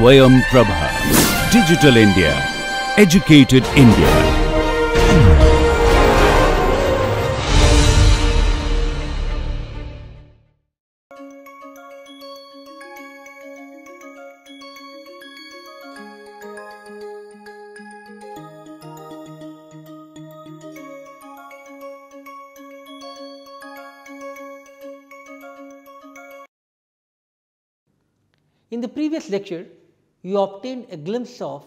Swayam Prabha. Digital India. Educated India. In the previous lecture, you obtained a glimpse of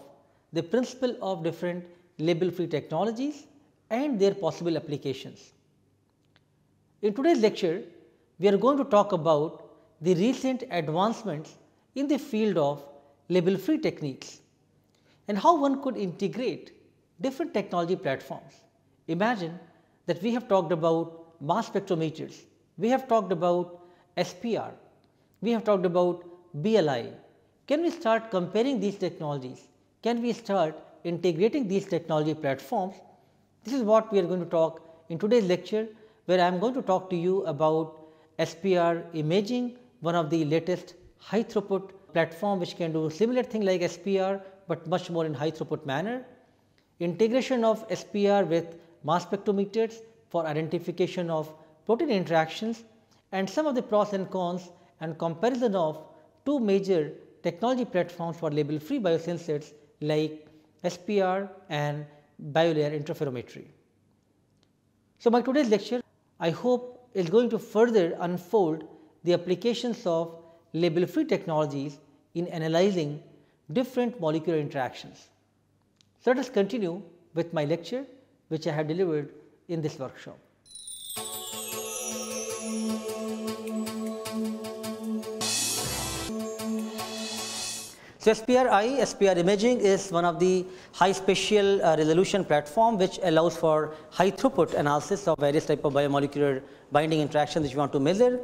the principle of different label-free technologies and their possible applications. In today's lecture, we are going to talk about the recent advancements in the field of label-free techniques and how one could integrate different technology platforms. Imagine that we have talked about mass spectrometers, we have talked about SPR, we have talked about BLI. Can we start comparing these technologies? Can we start integrating these technology platforms? This is what we are going to talk in today's lecture, where I am going to talk to you about SPR imaging, one of the latest high throughput platform which can do similar thing like SPR, but much more in high throughput manner. Integration of SPR with mass spectrometers for identification of protein interactions, and some of the pros and cons and comparison of two major technology platforms for label free biosensors like SPR and biolayer interferometry. So, my today's lecture I hope is going to further unfold the applications of label free technologies in analyzing different molecular interactions. So, let us continue with my lecture which I have delivered in this workshop. So, SPR-I, SPR imaging is one of the high spatial resolution platform which allows for high throughput analysis of various type of biomolecular binding interactions which you want to measure.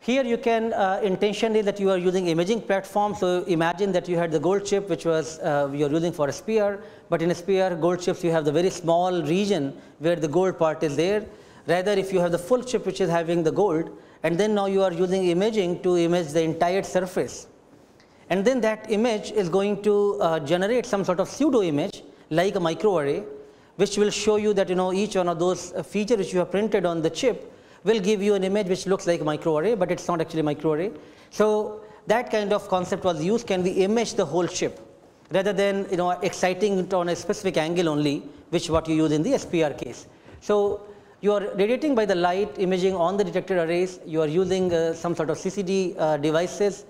Here you can intentionally that you are using imaging platform. So, imagine that you had the gold chip which was you are using for SPR, but in SPR gold chips you have the very small region where the gold part is there. Rather, if you have the full chip which is having the gold, and then now you are using imaging to image the entire surface. And then that image is going to generate some sort of pseudo image like a microarray, which will show you that each one of those feature which you have printed on the chip will give you an image which looks like a microarray, but it is not actually microarray. So, that kind of concept was used. Can we image the whole chip rather than exciting it on a specific angle only, which what you use in the SPR case. So, you are radiating by the light imaging on the detected arrays, you are using some sort of CCD devices.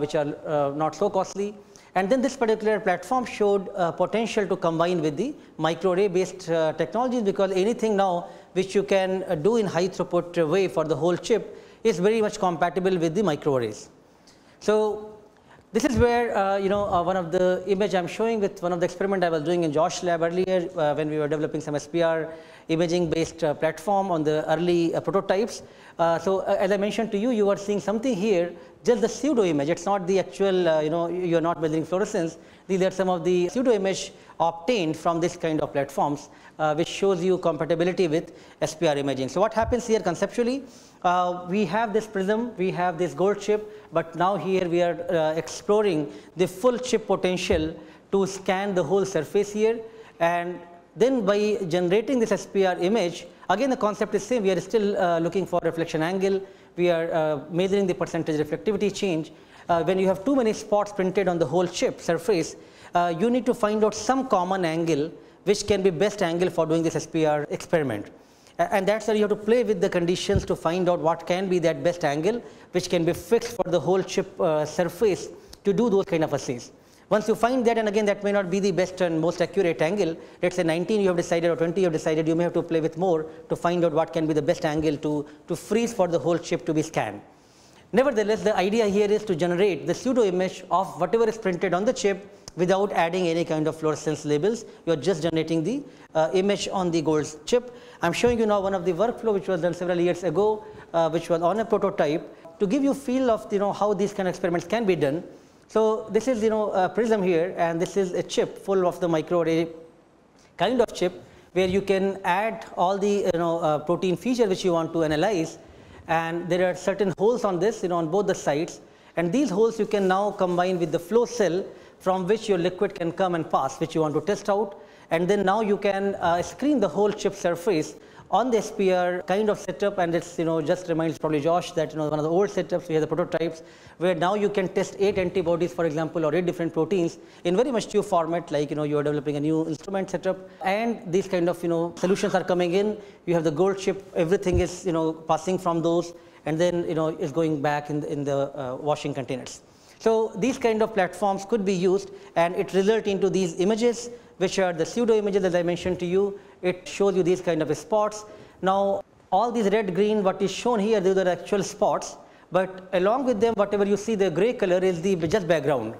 Which are not so costly, and then this particular platform showed potential to combine with the microarray based technologies, because anything now which you can do in high throughput way for the whole chip is very much compatible with the microarrays. So, this is where one of the image I am showing with one of the experiment I was doing in Josh lab earlier when we were developing some SPR imaging based platform on the early prototypes. So, as I mentioned to you, you are seeing something here, just the pseudo image. It is not the actual you are not measuring fluorescence. These are some of the pseudo image obtained from this kind of platforms which shows you compatibility with SPR imaging. So, what happens here conceptually? We have this prism, we have this gold chip, but now here we are exploring the full chip potential to scan the whole surface here, and then by generating this SPR image, again the concept is same. We are still looking for reflection angle, we are measuring the percentage reflectivity change. When you have too many spots printed on the whole chip surface, you need to find out some common angle which can be best angle for doing this SPR experiment. And that is where you have to play with the conditions to find out what can be that best angle which can be fixed for the whole chip surface to do those kind of assays. Once you find that, and again that may not be the best and most accurate angle, let us say 19 you have decided or 20 you have decided, you may have to play with more to find out what can be the best angle to freeze for the whole chip to be scanned. Nevertheless, the idea here is to generate the pseudo image of whatever is printed on the chip without adding any kind of fluorescence labels. You are just generating the image on the gold chip. I am showing you now one of the workflow which was done several years ago, which was on a prototype to give you feel of how these kind of experiments can be done. So, this is a prism here, and this is a chip full of the microarray kind of chip where you can add all the protein feature which you want to analyze, and there are certain holes on this on both the sides, And these holes you can now combine with the flow cell from which your liquid can come and pass, which you want to test out. And then now you can screen the whole chip surface on the SPR kind of setup, and it's, just reminds probably Josh that, one of the old setups, we had the prototypes, where now you can test 8 antibodies, for example, or 8 different proteins in very much new format, like, you're developing a new instrument setup, and these kind of, solutions are coming in. You have the gold chip, everything is, passing from those, and then, it's going back in the washing containers. So these kind of platforms could be used, and it results into these images, which are the pseudo images that I mentioned to you. It shows you these kind of spots. Now, all these red, green, what is shown here, these are actual spots. But along with them, whatever you see, the gray color is the just background.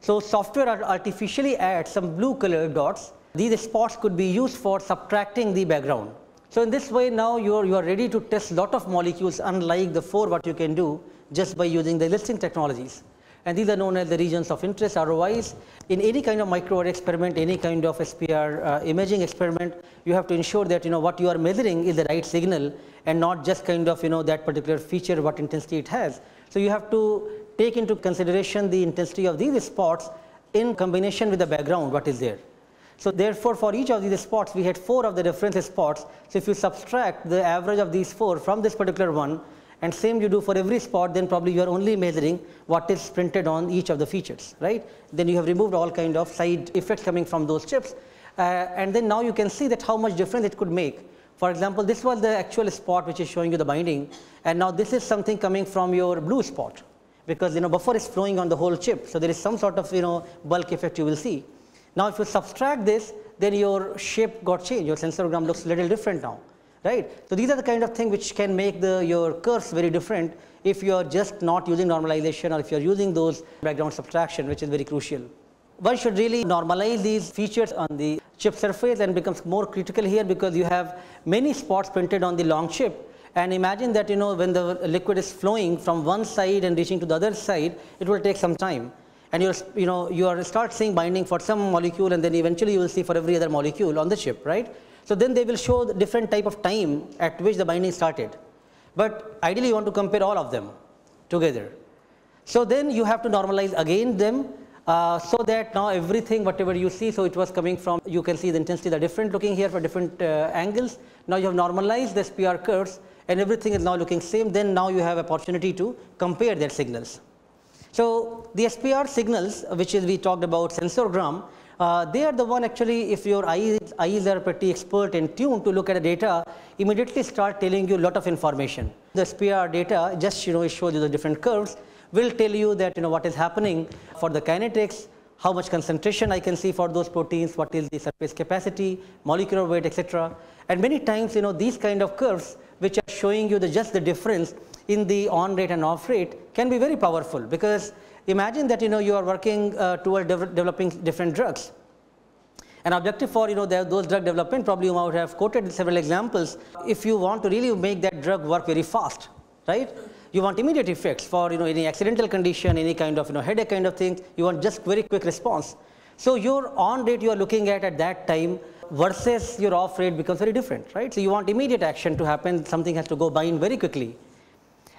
So software artificially adds some blue color dots. These spots could be used for subtracting the background. So in this way, now you are ready to test lot of molecules, unlike the 4 what you can do just by using the existing technologies. And these are known as the regions of interest, ROIs. In any kind of microarray experiment, any kind of SPR imaging experiment, you have to ensure that what you are measuring is the right signal and not just kind of that particular feature, what intensity it has. So you have to take into consideration the intensity of these spots in combination with the background what is there. So therefore, for each of these spots, we had 4 of the reference spots. So if you subtract the average of these 4 from this particular one, and same you do for every spot, then probably you are only measuring what is printed on each of the features, right? Then you have removed all kind of side effects coming from those chips. And then now you can see that how much difference it could make. For example, this was the actual spot which is showing you the binding. And now this is something coming from your blue spot, because buffer is flowing on the whole chip. So there is some sort of bulk effect you will see. Now if you subtract this, then your shape got changed. Your sensorgram looks a little different now. Right? So these are the kind of things which can make your curves very different if you are just not using normalization, or if you are using those background subtraction, which is very crucial. One should really normalize these features on the chip surface, and becomes more critical here because you have many spots printed on the long chip. And imagine that when the liquid is flowing from one side and reaching to the other side, it will take some time. And you start seeing binding for some molecule, and then eventually you will see for every other molecule on the chip, right? So then they will show the different type of time at which the binding started. But ideally you want to compare all of them together. So then you have to normalize again them so that now everything, whatever you see, so it was coming from, you can see the intensity are different looking here for different angles. Now you have normalized the SPR curves and everything is now looking same. Then now you have opportunity to compare their signals. So the SPR signals, which is we talked about sensorgram, they are the one actually, if your eyes are pretty expert and tuned to look at the data, immediately start telling you a lot of information. The SPR data just shows you the different curves, will tell you that what is happening for the kinetics, how much concentration I can see for those proteins, what is the surface capacity, molecular weight, etc. And many times these kind of curves which are showing you just the difference in the on rate and off rate can be very powerful, because imagine that you are working toward developing different drugs. An objective for those drug development, probably you might have quoted several examples. If you want to really make that drug work very fast, right? You want immediate effects for any accidental condition, any kind of headache kind of thing. You want just very quick response. So your on rate you are looking at that time versus your off rate becomes very different, right? So you want immediate action to happen. Something has to go bind very quickly.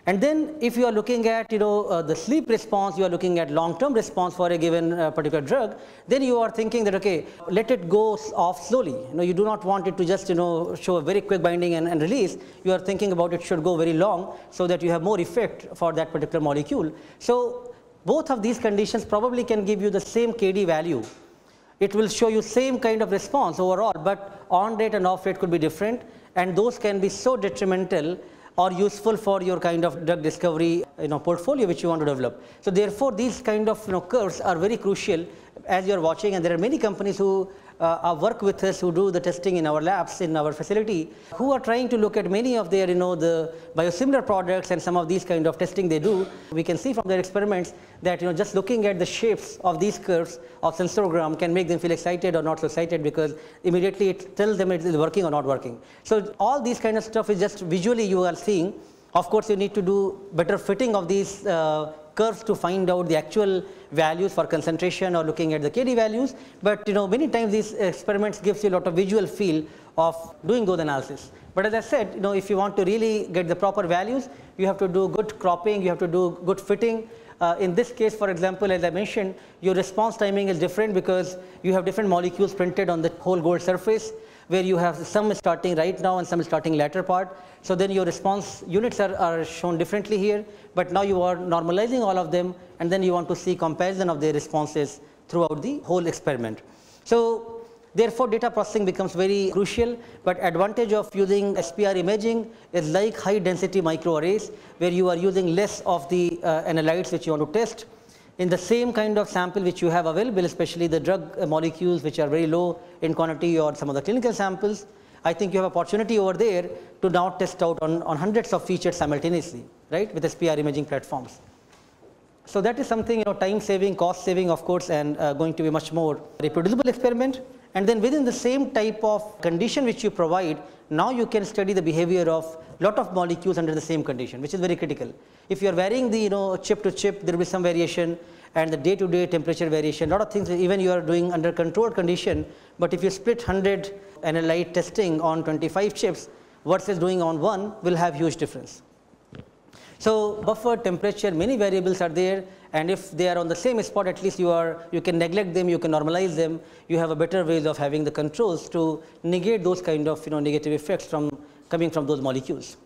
And then if you are looking at the sleep response, you are looking at long-term response for a given particular drug, then you are thinking that, okay, let it go off slowly. You do not want it to just show a very quick binding and release. You are thinking about it should go very long so that you have more effect for that particular molecule. So both of these conditions probably can give you the same KD value. It will show you same kind of response overall, but on rate and off rate could be different, and those can be so detrimental or useful for your kind of drug discovery portfolio which you want to develop. So therefore these kind of curves are very crucial as you are watching, and there are many companies who work with us, who do the testing in our labs, in our facility, who are trying to look at many of their the biosimilar products and some of these kind of testing they do. We can see from their experiments that just looking at the shapes of these curves of sensorgram can make them feel excited or not so excited, because immediately it tells them it is working or not working. So all these kind of stuff is just visually you are seeing. Of course you need to do better fitting of these curves to find out the actual values for concentration or looking at the KD values, but many times these experiments gives you a lot of visual feel of doing those analysis. But as I said, if you want to really get the proper values, you have to do good cropping, you have to do good fitting, In this case, for example, as I mentioned, your response timing is different because you have different molecules printed on the whole gold surface, where you have some starting right now and some starting latter part. So then your response units are shown differently here, but now you are normalizing all of them, and then you want to see comparison of their responses throughout the whole experiment. So therefore, data processing becomes very crucial, but advantage of using SPR imaging is like high density microarrays, where you are using less of the analytes which you want to test. In the same kind of sample which you have available, especially the drug molecules which are very low in quantity or some of the clinical samples, I think you have opportunity over there to now test out on hundreds of features simultaneously, right, with SPR imaging platforms. So that is something, you know, time saving, cost saving, of course, and going to be much more reproducible experiment. And then within the same type of condition which you provide, now you can study the behavior of lot of molecules under the same condition, which is very critical. If you are varying the, you know, chip to chip, there will be some variation, and the day to day temperature variation, lot of things even you are doing under controlled condition. But if you split 100 analyte testing on 25 chips versus doing on one, will have huge difference. So buffer, temperature, many variables are there, and if they are on the same spot, at least you can neglect them, you can normalize them. You have a better ways of having the controls to negate those kind of, you know, negative effects from coming from those molecules.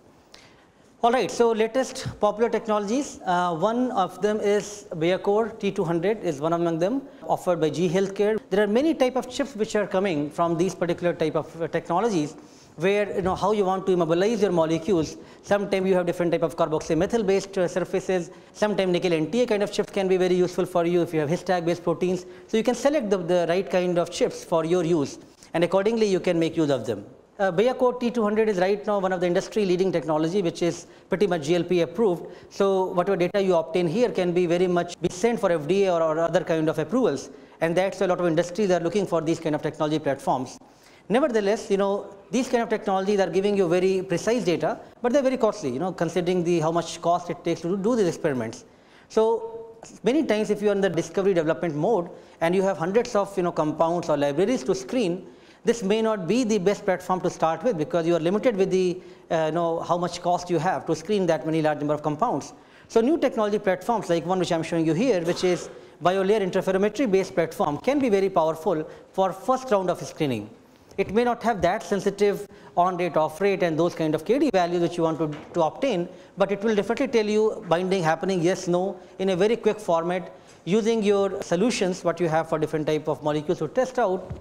All right. So latest popular technologies. One of them is Biocore T200 is one among them, offered by GE Healthcare. There are many type of chips which are coming from these particular type of technologies, where, you know, how you want to immobilize your molecules. Sometimes you have different type of carboxymethyl based surfaces. Sometimes nickel NTA kind of chips can be very useful for you if you have histag based proteins. So you can select the right kind of chips for your use, and accordingly you can make use of them. Biocore T200 is right now one of the industry leading technology, which is pretty much GLP approved. So whatever data you obtain here can be very much be sent for FDA or other kind of approvals, and that's why a lot of industries are looking for these kind of technology platforms. Nevertheless, you know, these kind of technologies are giving you very precise data, but they're very costly, you know, considering the how much cost it takes to do these experiments. So many times if you're in the discovery development mode and you have hundreds of, you know, compounds or libraries to screen, this may not be the best platform to start with, because you are limited with the you know, how much cost you have to screen that many large number of compounds. So new technology platforms like one which I'm showing you here, which is biolayer interferometry based platform, can be very powerful for first round of screening. It may not have that sensitive on rate, off rate, and those kind of KD values which you want to obtain, but it will definitely tell you binding happening, yes, no, in a very quick format, using your solutions what you have for different type of molecules to test out.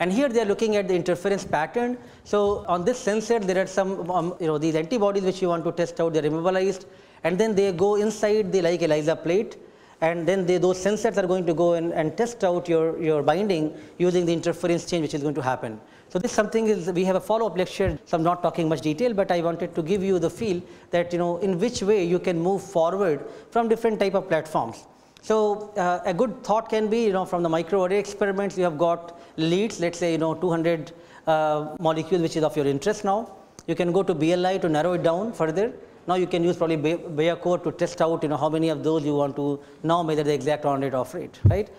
And here they are looking at the interference pattern. So on this sensor there are some you know, these antibodies which you want to test out. They are immobilized, and then they go inside the like ELISA plate, and then those sensors are going to go and test out your binding using the interference change which is going to happen. So this something is, we have a follow-up lecture, so I'm not talking much detail, but I wanted to give you the feel that, you know, in which way you can move forward from different type of platforms. So a good thought can be, you know, from the microarray experiments you have got leads, let's say, you know, 200 molecules which is of your interest. Now you can go to BLI to narrow it down further. Now you can use probably Biocore to test out, you know, how many of those you want to now measure the exact on rate, off rate, right?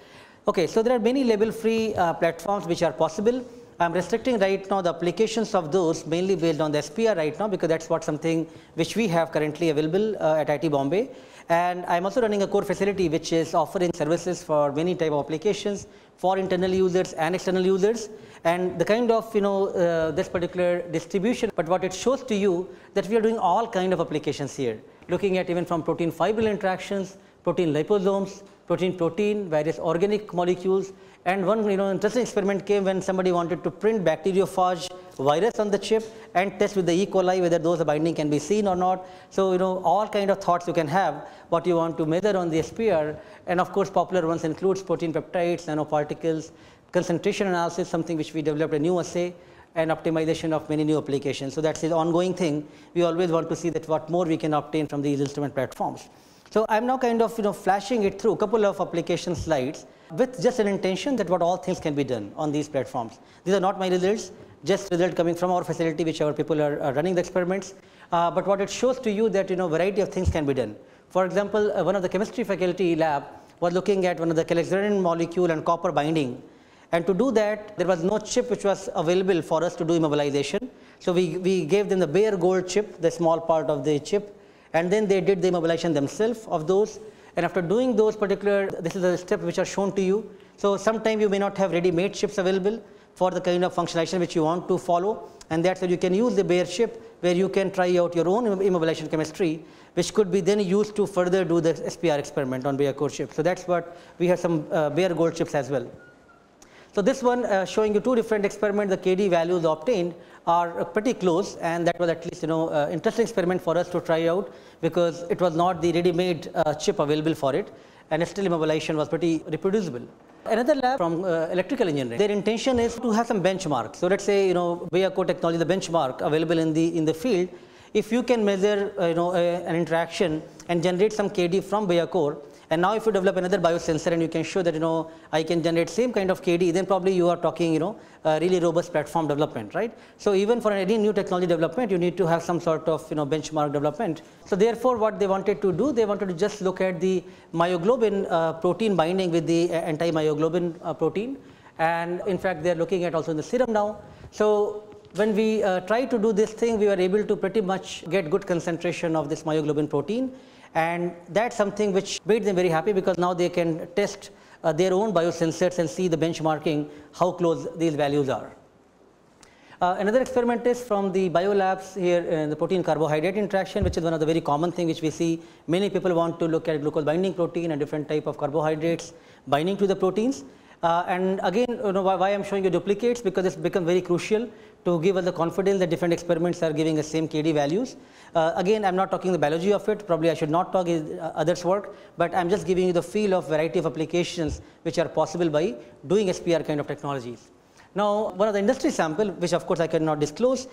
Okay, so there are many label-free platforms which are possible. I'm restricting right now the applications of those mainly based on the SPR right now, because that's what something which we have currently available at IIT Bombay. And I'm also running a core facility which is offering services for many type of applications for internal users and external users, and the kind of, you know, this particular distribution. But what it shows to you that we are doing all kind of applications here, looking at even from protein fibril interactions, protein liposomes, protein-protein, various organic molecules. And one, you know, interesting experiment came when somebody wanted to print bacteriophage virus on the chip and test with the E. coli whether those binding can be seen or not. So, you know, all kind of thoughts you can have what you want to measure on the SPR, and of course popular ones includes protein peptides, nanoparticles, concentration analysis, something which we developed a new assay, and optimization of many new applications. So that's the ongoing thing. We always want to see that what more we can obtain from these instrument platforms. So I'm now kind of, you know, flashing it through a couple of application slides with just an intention that what all things can be done on these platforms. These are not my results, just result coming from our facility which our people are running the experiments. But what it shows to you that, you know, variety of things can be done. For example, one of the chemistry faculty lab was looking at one of the calcitonin molecule and copper binding. And to do that, there was no chip which was available for us to do immobilization. So we gave them the bare gold chip, the small part of the chip, and then they did the immobilization themselves of those. And after doing those particular, this is the steps which are shown to you. So sometimes you may not have ready-made ships available for the kind of functionalization which you want to follow, and that's where you can use the bare ship, where you can try out your own immobilization chemistry, which could be then used to further do the SPR experiment on bare core ship. So that's what we have, some bare gold ships as well. So this one showing you two different experiments. The KD values obtained are pretty close, and that was at least, you know, interesting experiment for us to try out, because it was not the ready-made chip available for it, and still immobilization was pretty reproducible. Another lab from electrical engineering, their intention is to have some benchmarks. So let's say, you know, bare core technology, the benchmark available in the field, if you can measure an interaction and generate some KD from bare core, and now if you develop another biosensor and you can show that, you know, I can generate same kind of KD, then probably you are talking, you know, really robust platform development, right? So even for any new technology development, you need to have some sort of, you know, benchmark development. So therefore what they wanted to do, they wanted to just look at the myoglobin protein binding with the anti-myoglobin protein, and in fact they are looking at also in the serum now. So when we tried to do this thing, we were able to pretty much get good concentration of this myoglobin protein, and that's something which made them very happy, because now they can test their own biosensors and see the benchmarking, how close these values are. Another experiment is from the biolabs here in the protein carbohydrate interaction, which is one of the very common thing which we see. Many people want to look at glucose binding protein and different type of carbohydrates binding to the proteins. And again, you know, why I'm showing you duplicates, because it's become very crucial to give us the confidence that different experiments are giving the same KD values. Again, I'm not talking the biology of it, probably I should not talk others' work, but I'm just giving you the feel of variety of applications which are possible by doing SPR kind of technologies. Now, one of the industry sample, which of course I cannot disclose,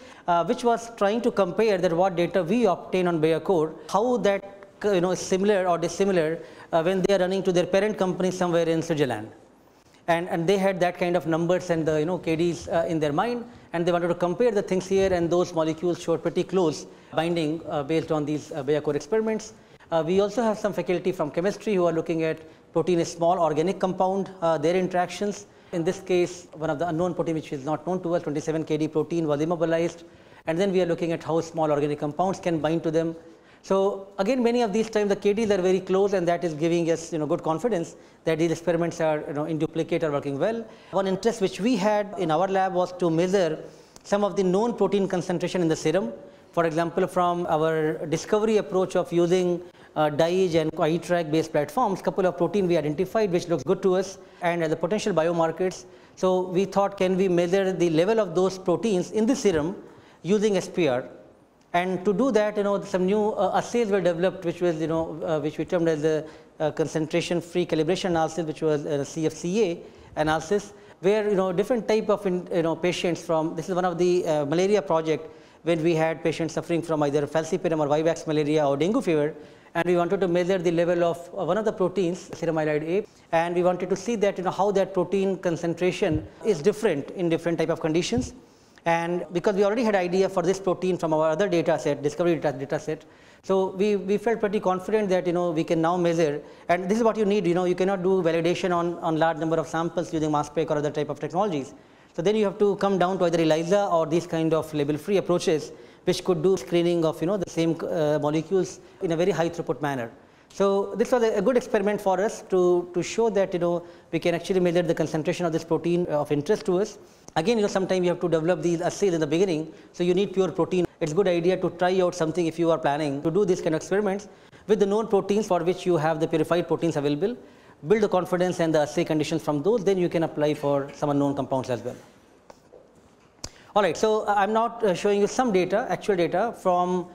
which was trying to compare that what data we obtain on bare core, how that, you know, is similar or dissimilar when they are running to their parent company somewhere in Switzerland. And they had that kind of numbers and the, you know, KDs in their mind, and they wanted to compare the things here, and those molecules showed pretty close binding based on these bare core experiments. We also have some faculty from chemistry who are looking at protein is small organic compound, their interactions. In this case, one of the unknown protein which is not known to us, 27 KD protein, was immobilized, and then we are looking at how small organic compounds can bind to them. So again, many of these times the KDs are very close, and that is giving us, you know, good confidence that these experiments are, you know, in duplicate are working well. One interest which we had in our lab was to measure some of the known protein concentration in the serum. For example, from our discovery approach of using DIGE and iTrack based platforms, couple of protein we identified which looks good to us and the potential biomarkers. So we thought, can we measure the level of those proteins in the serum using SPR? And to do that, you know, some new assays were developed, which was, you know, which we termed as the concentration-free calibration analysis, which was CFCA analysis, where, you know, different type of, you know, patients from, this is one of the malaria project, when we had patients suffering from either falciparum or vivax malaria or dengue fever, and we wanted to measure the level of one of the proteins, serum amyloid A, and we wanted to see that, you know, how that protein concentration is different in different type of conditions. And because we already had idea for this protein from our other data set, discovery data set, so we felt pretty confident that, you know, we can now measure, and this is what you need, you know, you cannot do validation on large number of samples using mass spec or other type of technologies. So then you have to come down to either ELISA or these kind of label-free approaches, which could do screening of, you know, the same molecules in a very high throughput manner. So this was a good experiment for us to show that, you know, we can actually measure the concentration of this protein of interest to us. Again, you know, sometimes you have to develop these assays in the beginning, so you need pure protein. It's a good idea to try out something if you are planning to do these kind of experiments with the known proteins for which you have the purified proteins available, build the confidence and the assay conditions from those, then you can apply for some unknown compounds as well. Alright, so I'm not showing you some data, actual data from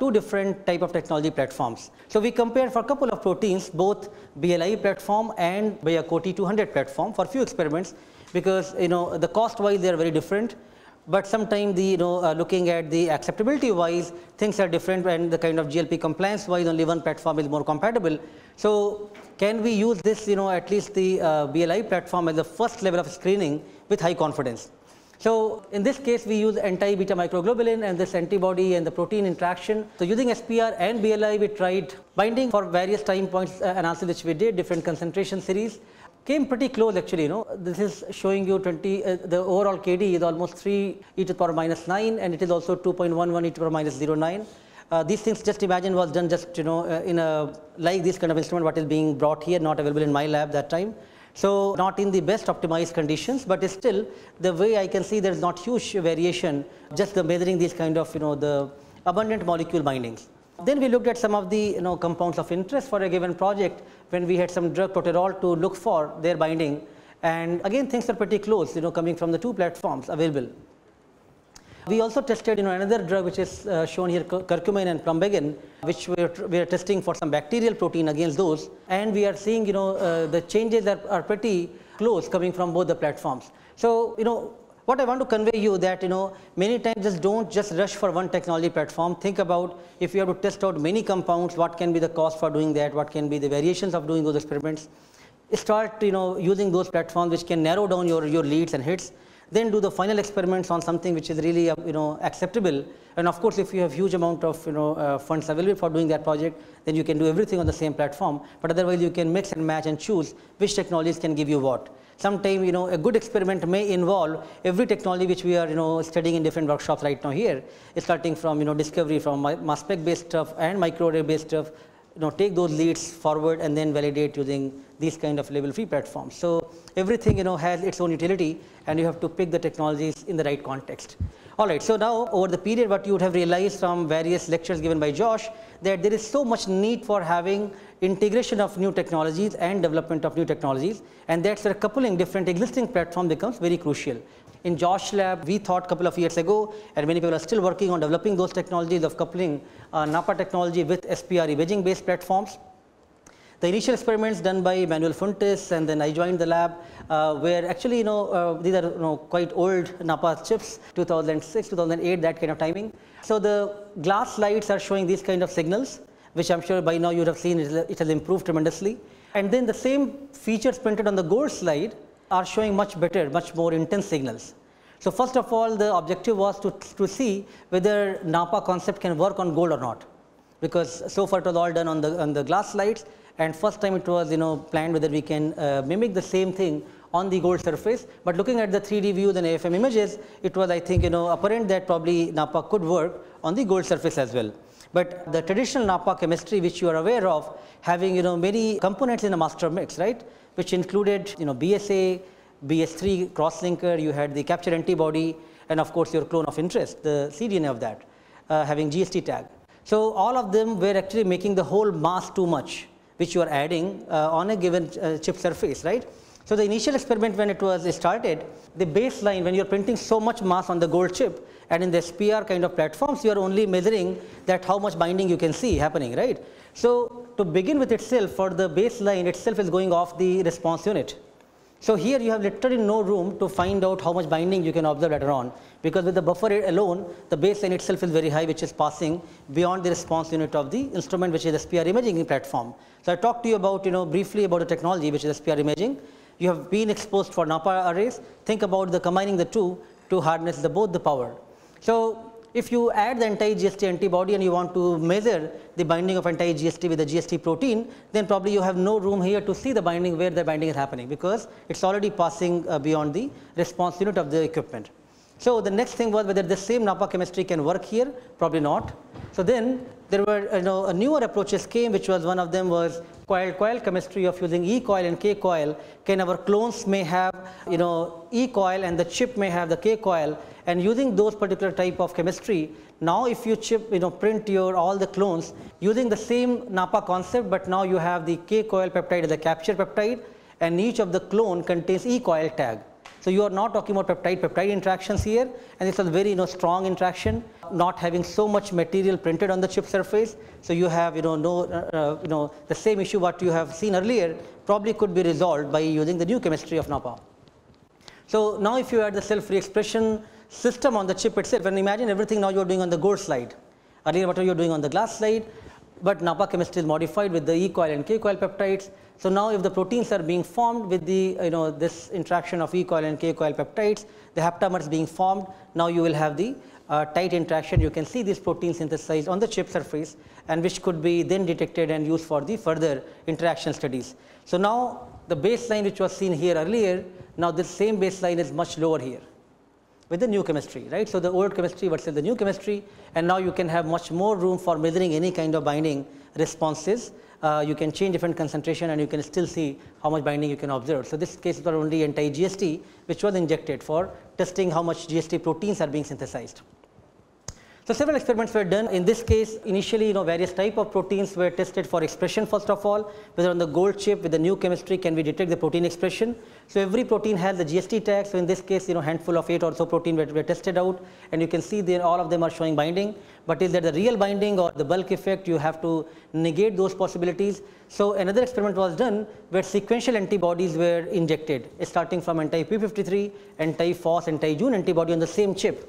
two different type of technology platforms. So we compare for a couple of proteins, both BLI platform and Bayer Core T200 platform for a few experiments, because, you know, the cost wise they are very different, but sometimes the, you know, looking at the acceptability wise things are different, and the kind of GLP compliance wise only one platform is more compatible. So can we use this, you know, at least the BLI platform as the first level of screening with high confidence? So in this case, we use anti-beta microglobulin and this antibody and the protein interaction. So using SPR and BLI, we tried binding for various time points analysis which we did, different concentration series. Came pretty close actually, you know. This is showing you the overall KD is almost 3 e to the power minus 9, and it is also 2.11 e to the power minus 09. These things, just imagine, was done just in a like this kind of instrument what is being brought here, not available in my lab that time. So not in the best optimized conditions, but still the way I can see there is not huge variation just the measuring these kind of the abundant molecule bindings. Then we looked at some of the compounds of interest for a given project when we had some drug proterol to look for their binding, and again things are pretty close coming from the two platforms available. We also tested another drug which is shown here, curcumin and plumbagen, which we are testing for some bacterial protein against those, and we are seeing the changes are pretty close coming from both the platforms. So what I want to convey you that many times just don't just rush for one technology platform. Think about if you have to test out many compounds, what can be the cost for doing that, what can be the variations of doing those experiments. Start using those platforms which can narrow down your leads and hits. Then do the final experiments on something which is really acceptable, and of course if you have huge amount of funds available for doing that project, then you can do everything on the same platform, but otherwise you can mix and match and choose which technologies can give you what. Sometimes a good experiment may involve every technology which we are studying in different workshops right now here, starting from discovery from mass spec based stuff and microarray based stuff. Take those leads forward and then validate using these kind of label-free platforms. So everything has its own utility, and you have to pick the technologies in the right context. All right. So now over the period, what you would have realized from various lectures given by Josh, that there is so much need for having integration of new technologies and development of new technologies, and that's where coupling different existing platforms becomes very crucial. In Josh lab, we thought a couple of years ago, and many people are still working on developing those technologies of coupling Napa technology with SPR imaging based platforms. The initial experiments done by Manuel Fuentes, and then I joined the lab, were actually these are quite old Napa chips, 2006, 2008, that kind of timing. So the glass slides are showing these kind of signals, which I'm sure by now you have seen it has improved tremendously. And then the same features printed on the gold slide are showing much better, much more intense signals. So first of all, the objective was to see whether Napa concept can work on gold or not, because so far it was all done on the glass slides, and first time it was planned whether we can mimic the same thing on the gold surface. But looking at the 3D views and AFM images, it was, I think, apparent that probably Napa could work on the gold surface as well. But the traditional Napa chemistry, which you are aware of, having many components in a master mix, right? Which included BSA, BS3 crosslinker. You had the capture antibody, and of course your clone of interest, the cDNA of that, having GST tag. So all of them were actually making the whole mass too much, which you are adding on a given chip surface, right? So the initial experiment when it was started, the baseline when you are printing so much mass on the gold chip, and in the SPR kind of platforms, you are only measuring that how much binding you can see happening, right? So to begin with itself, for the baseline itself is going off the response unit. So here you have literally no room to find out how much binding you can observe later on, because with the buffer alone, the baseline itself is very high, which is passing beyond the response unit of the instrument, which is SPR imaging platform. So I talked to you about briefly about the technology which is SPR imaging. You have been exposed for Napa arrays. Think about the combining the two to harness both the power. So if you add the anti-GST antibody and you want to measure the binding of anti-GST with the GST protein, then probably you have no room here to see the binding, where the binding is happening, because it's already passing beyond the response unit of the equipment. So the next thing was whether the same Napa chemistry can work here. Probably not. So then there were newer approaches came, which was one of them was coil-coil chemistry of using E-coil and K-coil. Can our clones may have E-coil, and the chip may have the K-coil, and using those particular type of chemistry, now if you chip print your all the clones using the same Napa concept, but now you have the K-coil peptide as a capture peptide, and each of the clone contains E-coil tag. So you are not talking about peptide-peptide interactions here, and it's a very strong interaction, not having so much material printed on the chip surface. So you have the same issue what you have seen earlier probably could be resolved by using the new chemistry of Napa. So now if you add the self-free expression system on the chip itself, and imagine everything now you are doing on the gold slide. Earlier what are you doing on the glass slide, but Napa chemistry is modified with the E-coil and K-coil peptides. So now if the proteins are being formed with the this interaction of E-coil and K-coil peptides, the haptamers being formed, now you will have the tight interaction. You can see these proteins synthesized on the chip surface, and which could be then detected and used for the further interaction studies. So now the baseline which was seen here earlier, now this same baseline is much lower here, with the new chemistry, right? So the old chemistry versus the new chemistry, and now you can have much more room for measuring any kind of binding responses. You can change different concentration and you can still see how much binding you can observe. So this case is for only anti-GST, which was injected for testing how much GST proteins are being synthesized. So several experiments were done. In this case, initially, various type of proteins were tested for expression. First of all, whether on the gold chip with the new chemistry can we detect the protein expression. So every protein has the GST tag. So in this case, handful of 8 or so protein were tested out, and you can see there all of them are showing binding. But is that the real binding or the bulk effect? You have to negate those possibilities. So another experiment was done where sequential antibodies were injected, starting from anti-P53, anti-FOS, anti-June antibody on the same chip.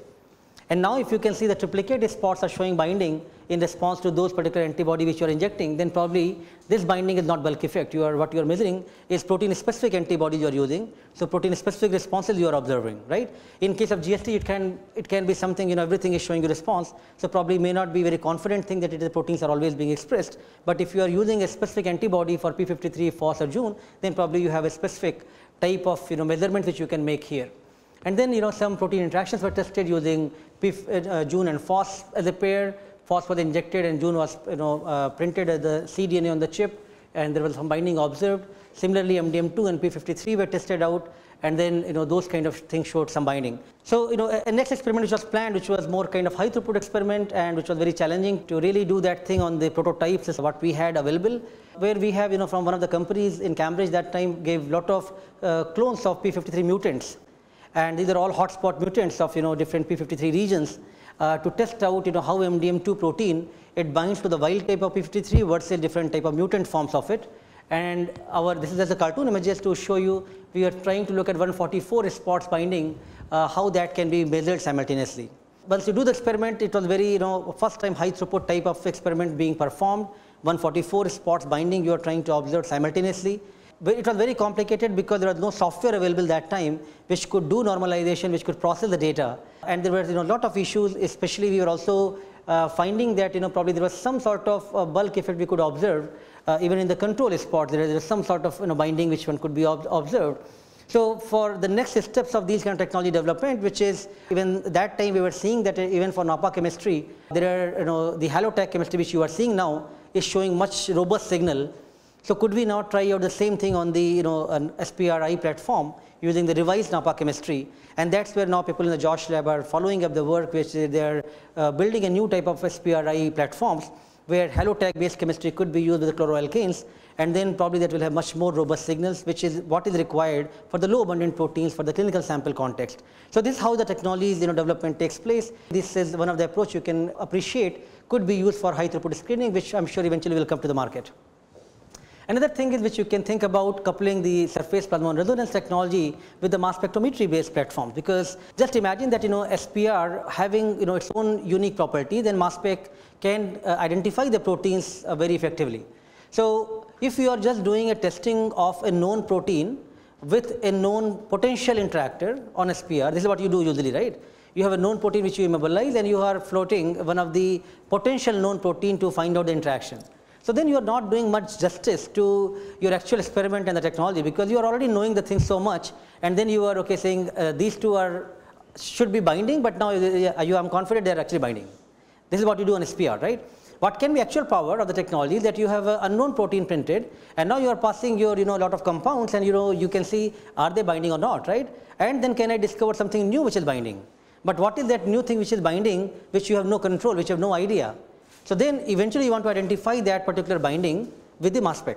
And now if you can see the triplicate spots are showing binding in response to those particular antibody which you are injecting, then probably this binding is not bulk effect. What you are measuring is protein specific antibodies you are using. So protein specific responses you are observing, right? In case of GST, it can be something, everything is showing you response. So probably may not be very confident thing that the proteins are always being expressed. But if you are using a specific antibody for P53, FOS or June, then probably you have a specific type of measurement which you can make here. And then some protein interactions were tested using June and FOS as a pair. FOS was injected and June was printed as the cDNA on the chip, and there was some binding observed. Similarly, MDM2 and P53 were tested out, and then those kind of things showed some binding. So a next experiment which was planned, which was more kind of high throughput experiment and which was very challenging to really do that thing on the prototypes is what we had available, where we have from one of the companies in Cambridge that time gave lot of clones of P53 mutants. And these are all hotspot mutants of different P53 regions to test out how MDM2 protein it binds to the wild type of P53 versus different type of mutant forms of it. And this is just a cartoon images to show you we are trying to look at 144 spots binding, how that can be measured simultaneously. Once you do the experiment, it was very first time high throughput type of experiment being performed. 144 spots binding you are trying to observe simultaneously. But it was very complicated because there was no software available that time which could do normalization, which could process the data, and there were a lot of issues. Especially we were also finding that probably there was some sort of bulk effect we could observe even in the control spot. There is some sort of binding which one could be observed. So for the next steps of these kind of technology development, which is even that time we were seeing that even for Napa chemistry, there are the Halotac chemistry which you are seeing now is showing much robust signal. So could we now try out the same thing on the an SPRI platform using the revised Napa chemistry? And that's where now people in the Josh lab are following up the work, which they are building a new type of SPRI platforms where Halotac based chemistry could be used with the chloroalkanes, and then probably that will have much more robust signals, which is what is required for the low abundant proteins for the clinical sample context. So this is how the technologies development takes place. This is one of the approach you can appreciate could be used for high throughput screening, which I'm sure eventually will come to the market. Another thing is which you can think about coupling the surface plasmon resonance technology with the mass spectrometry based platforms, because just imagine that SPR having its own unique property, then mass spec can identify the proteins very effectively. So if you are just doing a testing of a known protein with a known potential interactor on SPR, this is what you do usually, right? You have a known protein which you immobilize and you are floating one of the potential known protein to find out the interaction. So then you are not doing much justice to your actual experiment and the technology, because you are already knowing the thing so much, and then you are okay saying these two should be binding, but now I'm confident they are actually binding. This is what you do on SPR, right? What can be actual power of the technology is that you have an unknown protein printed, and now you are passing your lot of compounds, and you can see are they binding or not, right? And then can I discover something new which is binding? But what is that new thing which is binding, which you have no control, which you have no idea? So then eventually you want to identify that particular binding with the mass spec.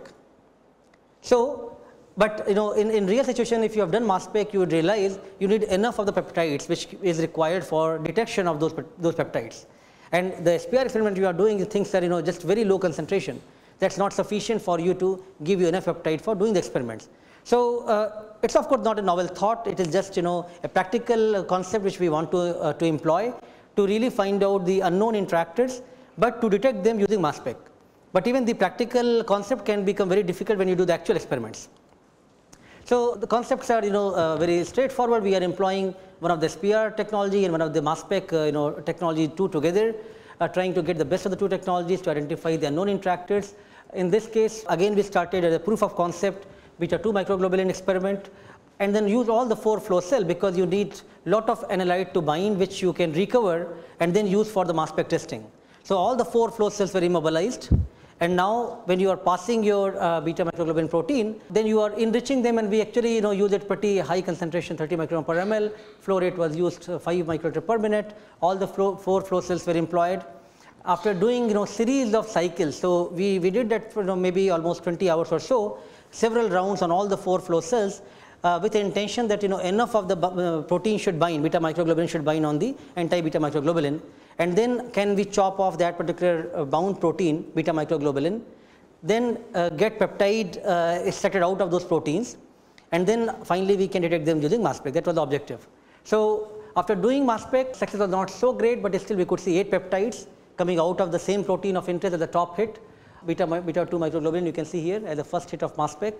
So, but in real situation, if you have done mass spec, you would realize you need enough of the peptides which is required for detection of those peptides. And the SPR experiment you are doing things are just very low concentration. That's not sufficient for you to give you enough peptide for doing the experiments. So it's of course not a novel thought. It is just a practical concept which we want to employ to really find out the unknown interactors, but to detect them using mass spec. But even the practical concept can become very difficult when you do the actual experiments. So the concepts are very straightforward. We are employing one of the SPR technology and one of the mass spec technology, two together, trying to get the best of the two technologies to identify the unknown interactors. In this case, again we started as a proof of concept, which are two microglobulin experiment. and then use all the four flow cell, because you need lot of analyte to bind which you can recover and then use for the mass spec testing. So all the four flow cells were immobilized, and now when you are passing your beta microglobulin protein, then you are enriching them, and we actually use it pretty high concentration, 30 micron per ml. Flow rate was used 5 microliter per minute. All the four flow cells were employed. After doing series of cycles, so we did that for maybe almost 20 hours or so, several rounds on all the four flow cells, with the intention that enough of the protein should bind, beta microglobulin should bind on the anti-beta microglobulin, and then can we chop off that particular bound protein, beta microglobulin, then get peptide extracted out of those proteins, and then finally we can detect them using mass spec. That was the objective. So after doing mass spec, success was not so great, but still we could see 8 peptides coming out of the same protein of interest at the top hit. Beta 2 microglobulin you can see here as the first hit of mass spec.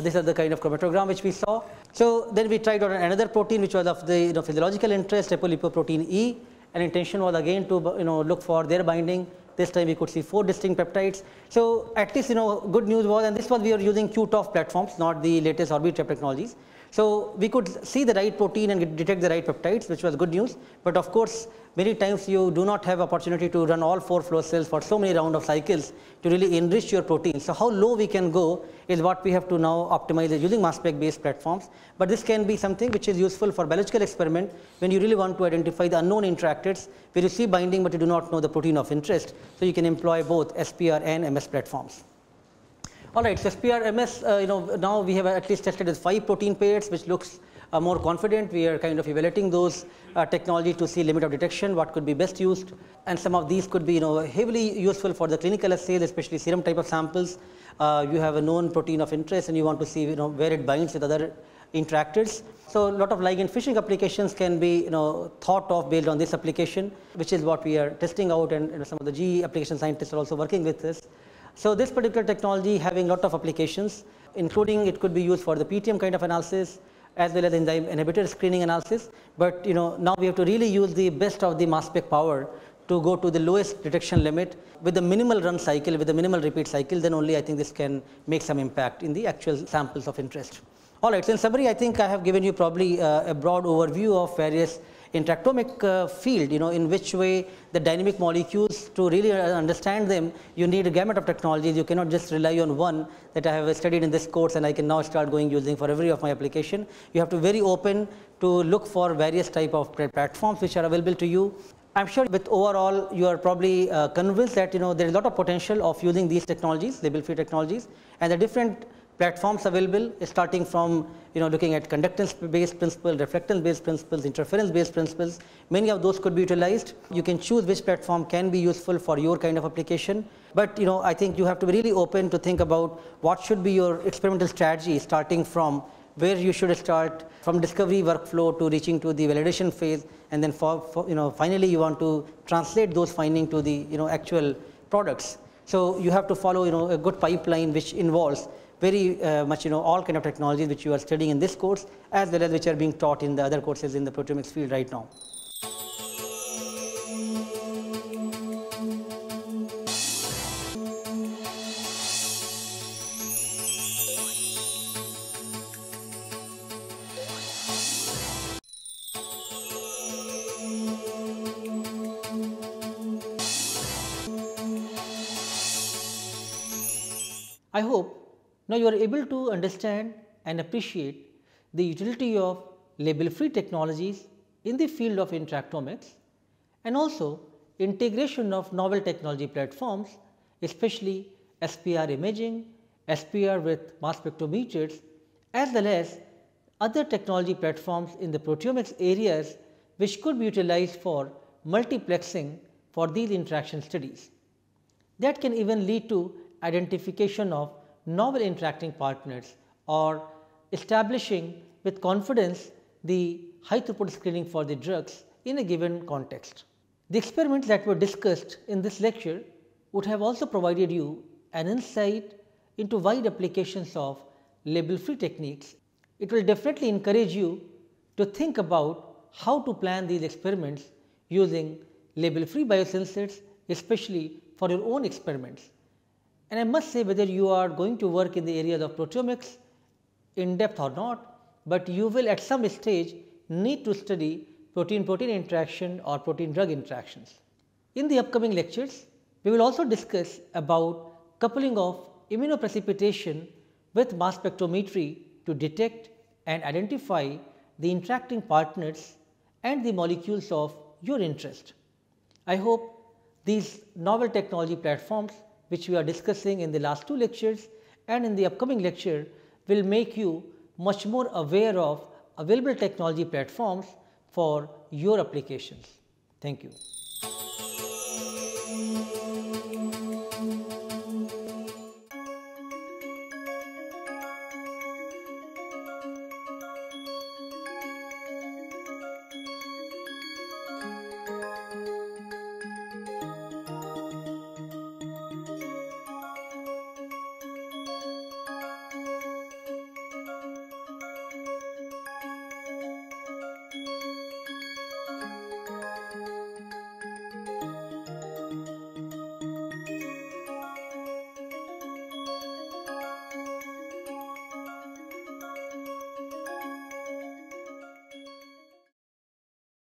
These are the kind of chromatogram which we saw. So then we tried on another protein which was of the physiological interest, apolipoprotein E, and intention was again to look for their binding. This time we could see 4 distinct peptides. So at least good news was, and this was we are using QTOF platforms, not the latest Orbitrap technologies. So we could see the right protein and detect the right peptides, which was good news. But of course, many times you do not have opportunity to run all 4 flow cells for so many round of cycles to really enrich your protein. So how low we can go is what we have to now optimize using mass spec based platforms. But this can be something which is useful for biological experiment when you really want to identify the unknown interactants where you see binding but you do not know the protein of interest. So you can employ both SPR and MS platforms. All right, so SPR-MS, now we have at least tested with 5 protein pairs, which looks more confident. We are kind of evaluating those technology to see limit of detection, what could be best used, and some of these could be heavily useful for the clinical assays, especially serum type of samples. You have a known protein of interest and you want to see where it binds with other interactors. So a lot of ligand fishing applications can be thought of based on this application, which is what we are testing out, and some of the GE application scientists are also working with this. So this particular technology having a lot of applications, including it could be used for the PTM kind of analysis as well as enzyme inhibitor screening analysis. But now we have to really use the best of the mass spec power to go to the lowest detection limit with the minimal run cycle, with the minimal repeat cycle. Then only I think this can make some impact in the actual samples of interest. All right, so in summary, I think I have given you probably a broad overview of various interactomic field, in which way the dynamic molecules, to really understand them, you need a gamut of technologies. You cannot just rely on one that I have studied in this course and I can now start using for every of my application. You have to very open to look for various type of platforms which are available to you. I'm sure with overall you are probably convinced that there is a lot of potential of using these technologies, label-free technologies, and the different platforms available, starting from looking at conductance-based principles, reflectance-based principles, interference-based principles. Many of those could be utilized. You can choose which platform can be useful for your kind of application. But I think you have to be really open to think about what should be your experimental strategy, starting from where you should start from discovery workflow to reaching to the validation phase, and then finally you want to translate those findings to the actual products. So you have to follow a good pipeline which involves very much all kind of technologies which you are studying in this course as well as which are being taught in the other courses in the proteomics field right now. I hope now you are able to understand and appreciate the utility of label-free technologies in the field of interactomics, and also integration of novel technology platforms, especially SPR imaging, SPR with mass spectrometers, as well as other technology platforms in the proteomics areas which could be utilized for multiplexing for these interaction studies. That can even lead to identification of novel interacting partners or establishing with confidence the high throughput screening for the drugs in a given context. The experiments that were discussed in this lecture would have also provided you an insight into wide applications of label-free techniques. It will definitely encourage you to think about how to plan these experiments using label-free biosensors, especially for your own experiments. And I must say, whether you are going to work in the areas of proteomics in depth or not, but you will at some stage need to study protein-protein interaction or protein-drug interactions. In the upcoming lectures, we will also discuss about coupling of immunoprecipitation with mass spectrometry to detect and identify the interacting partners and the molecules of your interest. I hope these novel technology platforms which we are discussing in the last two lectures and in the upcoming lecture will make you much more aware of available technology platforms for your applications. Thank you.